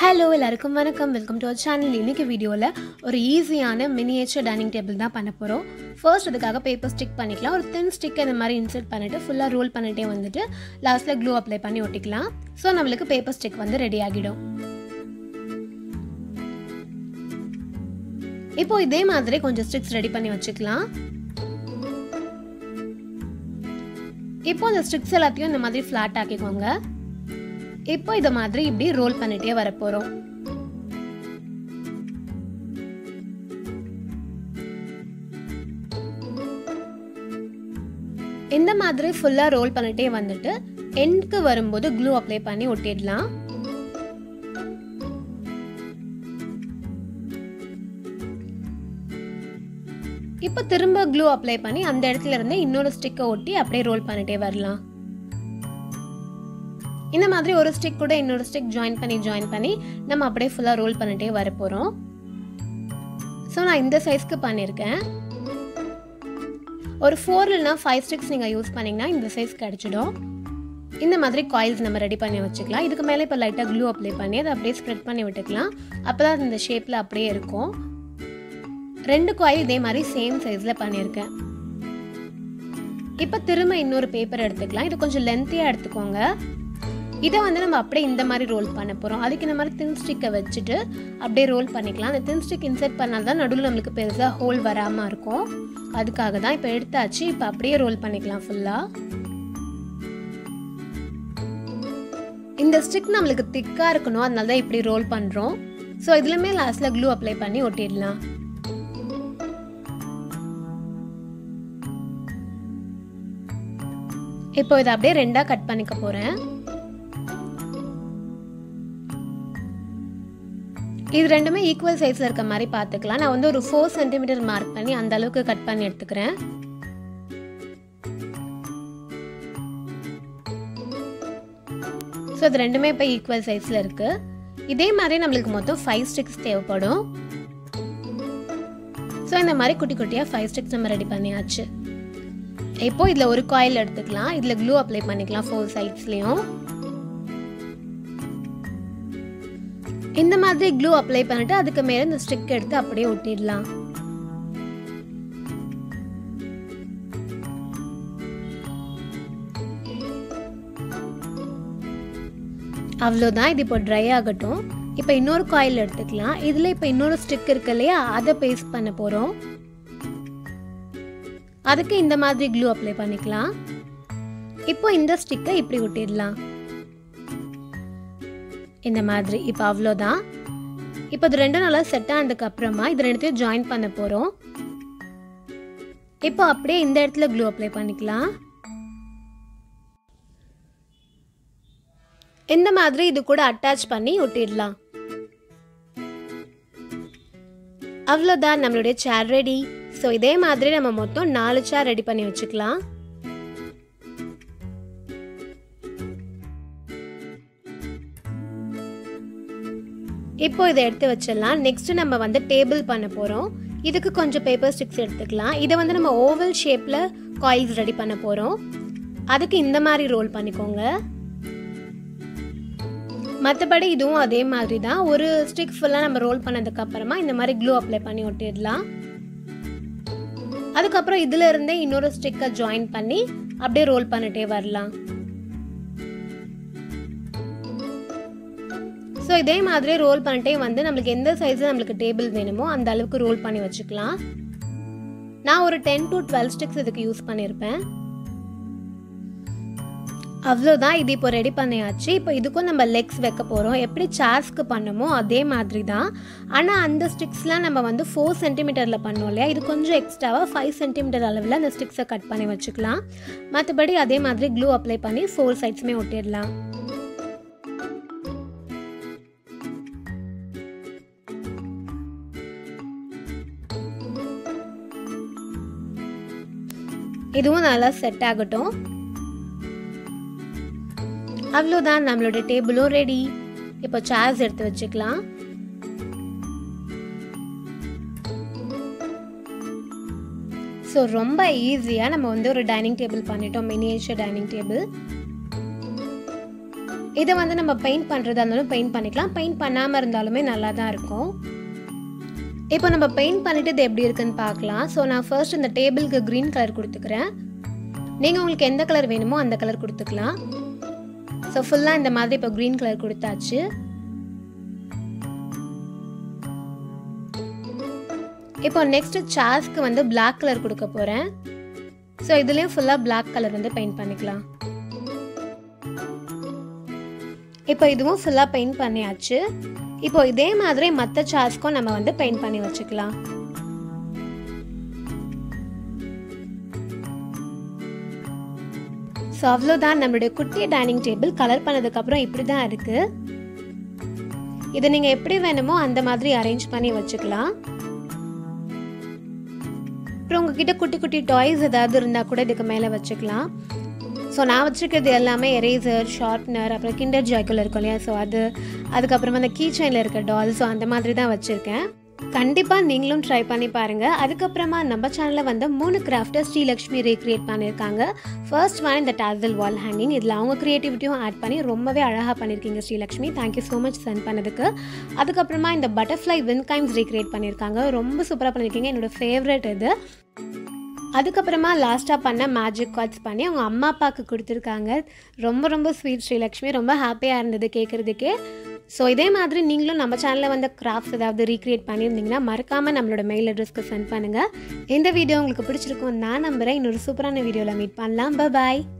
Hello எல்லாருக்கும் வணக்கம், welcome to our channel. இன்றைக்கி வீடியோவில் ஒரு ஈஸியான மினியேச்சர் டைனிங் டேபிள் தான் பண்ண போகிறோம். ஃபர்ஸ்ட் அதுக்காக பேப்பர் ஸ்டிக் பண்ணிக்கலாம். ஒரு தின் ஸ்டிக் இந்த மாதிரி இன்சர்ட் பண்ணிவிட்டு ஃபுல்லாக ரோல் பண்ணிகிட்டே வந்துட்டு லாஸ்ட்டில் க்ளூ அப்ளை பண்ணி ஒட்டிக்கலாம். ஸோ நம்மளுக்கு பேப்பர் ஸ்டிக் வந்து ரெடி ஆகிடும். இப்போது இதே மாதிரி கொஞ்சம் ஸ்டிக்ஸ் ரெடி பண்ணி வச்சுக்கலாம். இப்போது அந்த ஸ்டிக்ஸ் எல்லாத்தையும் இந்த மாதிரி ஃப்ளாட் ஆக்கிக்கோங்க. இப்போ இத மாதிரி இப்படி ரோல் பண்ணிட்டே வர போறோம். இந்த மாதிரி ஃபுல்லா ரோல் பண்ணிட்டே வந்துட்டு எண்ட்க்கு வரும்போது க்ளூ அப்ளை பண்ணி ஒட்டிடலாம். இப்போ திரும்ப க்ளூ அப்ளை பண்ணி அந்த இடத்துல இருந்து இன்னொரு ஸ்டிக்கை ஒட்டி அப்படியே ரோல் பண்ணிட்டே வரலாம். இந்த மாதிரி ஒரு ஸ்டிக் கூட இன்னொரு ஸ்டிக் ஜாயின் பண்ணி நம்ம அப்படியே ஃபுல்லாக ரோல் பண்ணிட்டே வர போகிறோம். ஸோ நான் இந்த சைஸ்க்கு பண்ணியிருக்கேன். ஒரு 4 இல்லைனா 5 ஸ்டிக்ஸ் நீங்கள் யூஸ் பண்ணிங்கன்னா இந்த சைஸ் கிடச்சிடும். இந்த மாதிரி காயில்ஸ் நம்ம ரெடி பண்ணி வச்சுக்கலாம். இதுக்கு மேலே இப்போ லைட்டாக க்ளூ அப்ளை பண்ணி அதை அப்படியே ஸ்ப்ரெட் பண்ணி விட்டுக்கலாம். அப்போ தான் இந்த ஷேப்பில் அப்படியே இருக்கும். 2 காயில் இதே மாதிரி சேம் சைஸில் பண்ணியிருக்கேன். இப்போ திரும்ப இன்னொரு பேப்பர் எடுத்துக்கலாம். இது கொஞ்சம் லென்த்தியாக எடுத்துக்கோங்க. இதை வந்து நம்ம அப்படியே இந்த மாதிரி ரோல் பண்ண போகிறோம். அதுக்கு இந்த மாதிரி தின் ஸ்டிக்கை வச்சுட்டு அப்படியே ரோல் பண்ணிக்கலாம். அந்த தின் ஸ்டிக் இன்சர்ட் பண்ணால் தான் நடுவில் நம்மளுக்கு பெருசாக ஹோல் வராமல் இருக்கும். அதுக்காக தான் இப்போ எடுத்தாச்சு. இப்போ அப்படியே ரோல் பண்ணிக்கலாம் ஃபுல்லாக. இந்த ஸ்டிக் நம்மளுக்கு திக்காக இருக்கணும், அதனால தான் இப்படி ரோல் பண்ணுறோம். ஸோ இதுலேயுமே லாஸ்ட்டில் க்ளூ அப்ளை பண்ணி ஒட்டிடலாம். இப்போ இதை அப்படியே 2ஆக கட் பண்ணிக்க போகிறேன். இது ரெண்டுமே ஈக்குவல் சைஸில் இருக்க மாதிரி பார்த்துக்கலாம். நான் வந்து ஒரு 4 சென்டிமீட்டர் மார்க் பண்ணி அந்த அளவுக்கு கட் பண்ணி எடுத்துக்கிறேன். ஸோ இது ரெண்டுமே இப்போ ஈக்குவல் சைஸில் இருக்குது. இதே மாதிரி நம்மளுக்கு மொத்தம் 5 ஸ்டிக்ஸ் தேவைப்படும். ஸோ இந்த மாதிரி குட்டி குட்டியாக 5 ஸ்டிக்ஸ் நம்ம ரெடி பண்ணியாச்சு. இப்போது இதில் ஒரு காயில் எடுத்துக்கலாம். இதில் க்ளூ அப்ளை பண்ணிக்கலாம் 4 சைட்ஸ்லேயும். இந்த மாதிரி க்ளூ அப்ளை பண்ணிட்டு அதுக்கு மேலே இந்த ஸ்டிக் எடுத்து அப்படியே ஒட்டிடலாம். அவ்வளோதான், இது இப்போ ட்ரை ஆகட்டும். இப்போ இன்னொரு காயில் எடுத்துக்கலாம். இதில் இப்போ இன்னொரு ஸ்டிக் இருக்கு இல்லையா, அதை பேஸ்ட் பண்ண போகிறோம். அதுக்கு இந்த மாதிரி க்ளூ அப்ளை பண்ணிக்கலாம். இப்போ இந்த ஸ்டிக்கை இப்படி ஒட்டிடலாம் இந்த மாதிரி. இப்போ அவ்வளோதான். இப்போ இது ரெண்டும் நல்லா செட் ஆனதுக்கு அப்புறமா இது ரெண்டுத்தையும் ஜாயின் பண்ண போகிறோம். இப்போ அப்படியே இந்த இடத்துல க்ளூ அப்ளை பண்ணிக்கலாம். இந்த மாதிரி இது கூட அட்டாச் பண்ணி ஒட்டிடலாம். அவ்வளோதான், நம்மளுடைய சேர் ரெடி. ஸோ இதே மாதிரி நம்ம மொத்தம் 4 சேர் ரெடி பண்ணி வச்சுக்கலாம். இப்போ இதை எடுத்து வச்சிடலாம். நெக்ஸ்ட் நம்ம வந்து டேபிள் பண்ண போகிறோம். இதுக்கு கொஞ்சம் பேப்பர் ஸ்டிக்ஸ் எடுத்துக்கலாம். இதை வந்து நம்ம ஓவல் ஷேப்பில் காயில்ஸ் ரெடி பண்ண போகிறோம். அதுக்கு இந்த மாதிரி ரோல் பண்ணிக்கோங்க. மற்றபடி இதுவும் அதே மாதிரி தான். ஒரு ஸ்டிக் ஃபுல்லாக நம்ம ரோல் பண்ணதுக்கப்புறமா இந்த மாதிரி க்ளூ அப்ளை பண்ணி ஒட்டிடலாம். அதுக்கப்புறம் இதிலிருந்தே இன்னொரு ஸ்டிக்கை ஜாயின் பண்ணி அப்படியே ரோல் பண்ணிகிட்டே வரலாம். ஸோ இதே மாதிரி ரோல் பண்ணிட்டே வந்து நம்மளுக்கு எந்த சைஸில் நம்மளுக்கு டேபிள் வேணுமோ அந்த அளவுக்கு ரோல் பண்ணி வச்சுக்கலாம். நான் ஒரு 10 to 12 ஸ்டிக்ஸ் இதுக்கு யூஸ் பண்ணியிருப்பேன். அவ்வளோதான், இது இப்போ ரெடி பண்ணியாச்சு. இப்போ இதுக்கும் நம்ம லெக்ஸ் வைக்க போகிறோம். எப்படி சேர்ஸ்க்கு பண்ணமோ அதே மாதிரி தான். ஆனால் அந்த ஸ்டிக்ஸ்லாம் நம்ம வந்து 4 சென்டிமீட்டரில் பண்ணோம் இல்லையா, இது கொஞ்சம் எக்ஸ்ட்ராவாக 5 சென்டிமீட்டர் அளவில் அந்த ஸ்டிக்ஸை கட் பண்ணி வச்சுக்கலாம். மற்றபடி அதே மாதிரி க்ளூ அப்ளை பண்ணி 4 சைட்ஸுமே ஒட்டிடலாம். இதுவும் நல்லா செட் ஆகட்டும். அவ்வளோதான், நம்மளோட டேபிளும் ரெடி. இப்போ சேர்ஸ் எடுத்து வச்சுக்கலாம். ஸோ ரொம்ப ஈஸியாக நம்ம வந்து ஒரு டைனிங் டேபிள் பண்ணிட்டோம், மினியேச்சர் டைனிங் டேபிள். இத வந்து நம்ம பெயிண்ட் பண்றதா இருந்தாலும் பெயிண்ட் பண்ணிக்கலாம், பெயிண்ட் பண்ணாம இருந்தாலுமே நல்லா தான் இருக்கும். இப்போ நம்ம பெயிண்ட் பண்ணிட்டு இது எப்படி இருக்குன்னு பார்க்கலாம். ஸோ நான் ஃபர்ஸ்ட் இந்த டேபிளுக்கு க்ரீன் கலர் கொடுத்துக்கிறேன். நீங்கள் உங்களுக்கு எந்த கலர் வேணுமோ அந்த கலர் கொடுத்துக்கலாம். ஸோ ஃபுல்லாக இந்த மாதிரி இப்போ க்ரீன் கலர் கொடுத்தாச்சு. இப்போ நெக்ஸ்ட் சார்ஸ்க்கு வந்து பிளாக் கலர் கொடுக்க போகிறேன். ஸோ இதுலேயும் ஃபுல்லாக பிளாக் கலர் வந்து பெயிண்ட் பண்ணிக்கலாம். இப்போ இதுவும் ஃபுல்லாக பெயிண்ட் பண்ணியாச்சு. இப்போ இதே மாதிரி மற்ற சார்ஸ்க்கும் நம்ம வந்து பெயிண்ட் பண்ணி வச்சுக்கலாம். ஸோ அவ்வளோதான், நம்மளுடைய குட்டி டைனிங் டேபிள் கலர் பண்ணதுக்கப்புறம் இப்படி தான் இருக்குது. இதை நீங்கள் எப்படி வேணுமோ அந்த மாதிரி அரேஞ்ச் பண்ணி வச்சுக்கலாம். அப்புறம் உங்ககிட்ட குட்டி குட்டி டாய்ஸ் ஏதாவது இருந்தால் கூட இதுக்கு மேலே வச்சுக்கலாம். ஸோ நான் வச்சுருக்கிறது எல்லாமே எரேசர், ஷார்ப்னர், அப்புறம் கிண்டர் ஜாய்க்குள்ள இருக்கும் இல்லையா, ஸோ அதுக்கப்புறமா அந்த கீ செயினில் இருக்க டால், ஸோ அந்த மாதிரி தான் வச்சுருக்கேன். கண்டிப்பாக நீங்களும் ட்ரை பண்ணி பாருங்கள். அதுக்கப்புறமா நம்ம சேனலில் வந்து 3 கிராஃப்டை ஸ்ரீலக்ஷ்மி ரீக்ரியேட் பண்ணியிருக்காங்க. ஃபர்ஸ்ட் ஒன் இந்த டாசல் வால் ஹேங்கிங், இதில் அவங்க க்ரியேட்டிவிட்டியும் ஆட் பண்ணி ரொம்பவே அழகாக பண்ணியிருக்கீங்க Srilakshmi, thank you so much send பண்ணதுக்கு. அதுக்கப்புறமா இந்த பட்டர்ஃப்ளை விண்கைம்ஸ் ரீக்ரியேட் பண்ணியிருக்காங்க, ரொம்ப சூப்பராக பண்ணியிருக்கீங்க, என்னோடய ஃபேவரட் இது. அதுக்கப்புறமா லாஸ்ட்டாக பண்ண மேஜிக் கார்ட்ஸ் பண்ணி அவங்க அம்மா அப்பாவுக்கு கொடுத்துருக்காங்க. ரொம்ப ரொம்ப ஸ்வீட் ஸ்ரீலக்ஷ்மி, ரொம்ப ஹாப்பியாக இருந்தது கேட்குறதுக்கே. ஸோ இதே மாதிரி நீங்களும் நம்ம சேனலில் வந்து கிராஃப்ட்ஸ் ஏதாவது ரீக்ரியேட் பண்ணியிருந்தீங்கன்னா மறக்காமல் நம்மளோட மெயில் அட்ரஸ்க்கு சென்ட் பண்ணுங்கள். இந்த வீடியோ உங்களுக்கு பிடிச்சிருக்கும் நான் நம்புகிறேன். இன்னொரு சூப்பரான வீடியோவில் மீட் பண்ணலாம். பாய்.